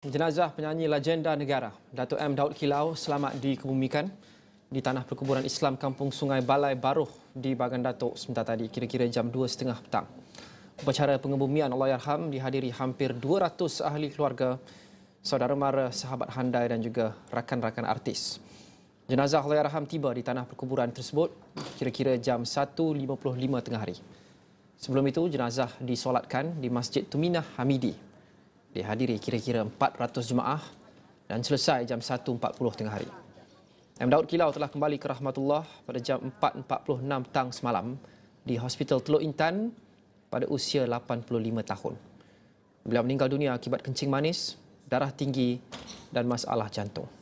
Jenazah penyanyi legenda negara Datuk M. Daud Kilau selamat dikebumikan di Tanah Perkuburan Islam Kampung Sungai Balai Baru di Bagan Datuk sebentar tadi kira-kira jam 2.30 petang. Upacara pengebumian Allahyarham dihadiri hampir 200 ahli keluarga, saudara mara, sahabat handai dan juga rakan-rakan artis. Jenazah Allahyarham tiba di tanah perkuburan tersebut kira-kira jam 1.55 tengah hari. Sebelum itu, jenazah disolatkan di Masjid Tuminah Hamidi. Dihadiri kira-kira 400 jemaah dan selesai jam 1.40 tengah hari. M. Daud Kilau telah kembali ke rahmatullah pada jam 4.46 petang semalam di Hospital Teluk Intan pada usia 85 tahun. Beliau meninggal dunia akibat kencing manis, darah tinggi dan masalah jantung.